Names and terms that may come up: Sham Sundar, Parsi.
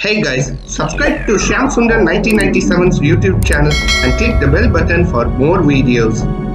Hey guys, subscribe to Sham Sundar 1997's YouTube channel and click the bell button for more videos.